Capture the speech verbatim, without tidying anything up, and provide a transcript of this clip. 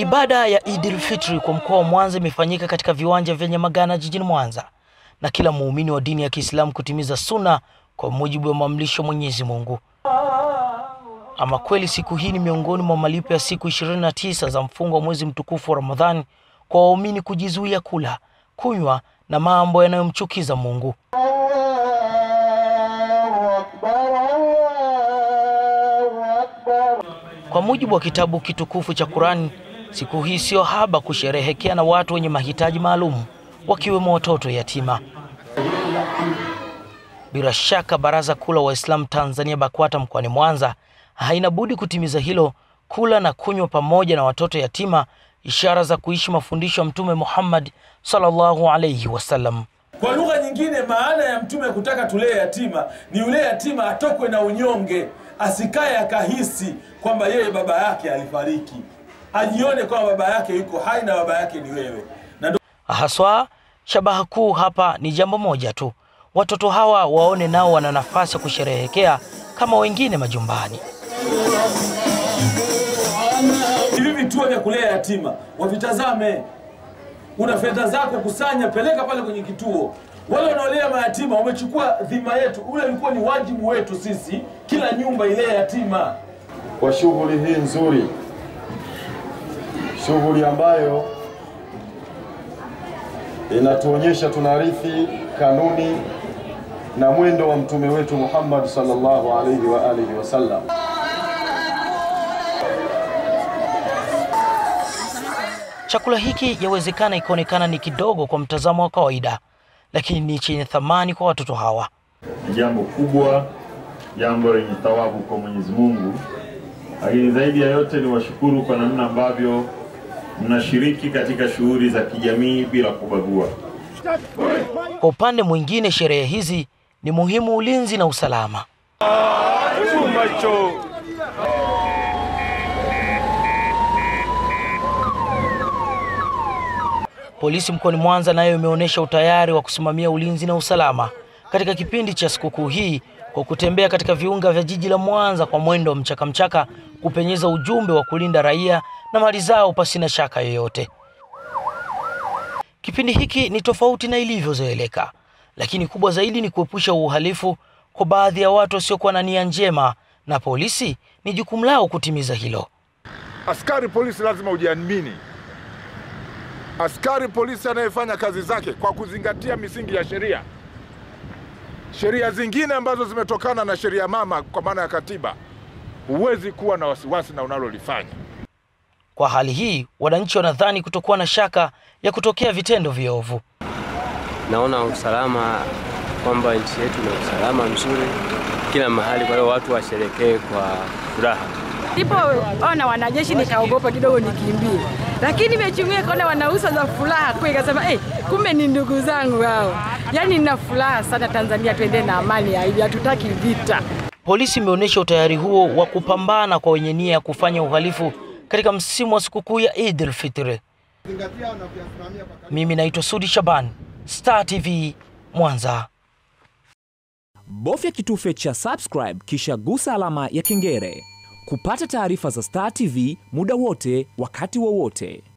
Ibada ya Eid al-Fitr kwa mkoa wa Mwanza imefanyika katika viwanja vya Nyamagana jijini Mwanza, na kila muumini wa dini ya Kiislamu kutimiza sunna kwa mujibu wa maamrisho Mwenyezi Mungu. Ama kweli siku hii ni miongoni mwa malipo ya siku ishirini na tisa za mfungo wa mwezi mtukufu wa Ramadhani kwa waumini kujizuia kula, kunywa na mambo yanayomchukiza Mungu. Kwa mujibu wa kitabu kitukufu cha Quran, siku hii sio haba kusherehekea na watu wenye mahitaji maalum, wakiwemo watoto yatima. Bila shaka Baraza Kuu la Waislamu Tanzania BAKWATA mkoani Mwanza haina budi kutimiza hilo, kula na kunywa pamoja na watoto yatima, ishara za kuishi mafundisho ya Mtume Muhammad sallallahu alayhi wasallam. Kwa lugha nyingine, maana ya Mtume kutaka tulee yatima ni yule yatima atokwe na unyonge, asikae akahisi kwamba yeye baba yake alifariki, ajione kwamba baba yake yuko hai na baba yake ni wewe. Na haswa shabaha kuu hapa ni jambo moja tu: watoto hawa waone nao wana nafasi kusherehekea kama wengine majumbani. Hivi vituo vya kulea yatima wavitazame. Una fedha zako kusanya, peleka pale kwenye kituo. Wale wanaolea mayatima wamechukua dhima yetu. Ule ulikuwa ni wajibu wetu sisi, kila nyumba ile yatima. Kwa shughuli hii nzuri, shughuli ambayo inatuonyesha tunarithi kanuni na mwendo wa Mtume wetu Muhammad sallallahu alaihi wa alihi wasallam. Chakula hiki yawezekana ikaonekana ni kidogo kwa mtazamo wa kawaida, lakini ni chenye thamani kwa watoto hawa. Jambo kubwa, jambo lenye thawabu kwa Mwenyezi Mungu. Lakini zaidi ya yote ni washukuru kwa namna ambavyo mnashiriki katika shughuli za kijamii bila kubagua. Kwa upande mwingine, sherehe hizi ni muhimu ulinzi na usalama. Polisi mkoani Mwanza nayo imeonyesha utayari wa kusimamia ulinzi na usalama katika kipindi cha sikukuu hii kwa kutembea katika viunga vya jiji la Mwanza kwa mwendo mchaka mchaka, kupenyeza ujumbe wa kulinda raia na mali zao pasina shaka yoyote. Kipindi hiki ni tofauti na ilivyozoeleka, lakini kubwa zaidi ni kuepusha uhalifu kwa baadhi ya watu wasiokuwa na nia njema, na polisi ni jukumu lao kutimiza hilo. Askari polisi lazima ujiamini. Askari polisi anayefanya kazi zake kwa kuzingatia misingi ya sheria. Sheria zingine ambazo zimetokana na sheria mama kwa maana ya katiba, huwezi kuwa na wasiwasi na unalolifanya. Kwa hali hii, wananchi wanadhani kutokuwa na shaka ya kutokea vitendo viovu. Naona usalama, kwamba nchi yetu na usalama mzuri kila mahali, kwa hiyo watu washerekee kwa furaha. Ndipo ona wanajeshi nikaogopa kidogo nikimbie. Lakini nimechumia kuona wanausa za furaha kweli, kasema eh, kumbe ni ndugu zangu wao. Yaani nina furaha sana. Tanzania twende na amani, haivi hatutaki vita. Polisi imeonyesha utayari huo wa kupambana kwa wenye nia ya kufanya uhalifu katika msimu wa sikukuu ya Eid al-Fitr. Mimi naitwa Sudi Shaban, Star T V Mwanza. Bofya kitufe cha subscribe kisha gusa alama ya kengele kupata taarifa za Star T V muda wote, wakati wowote.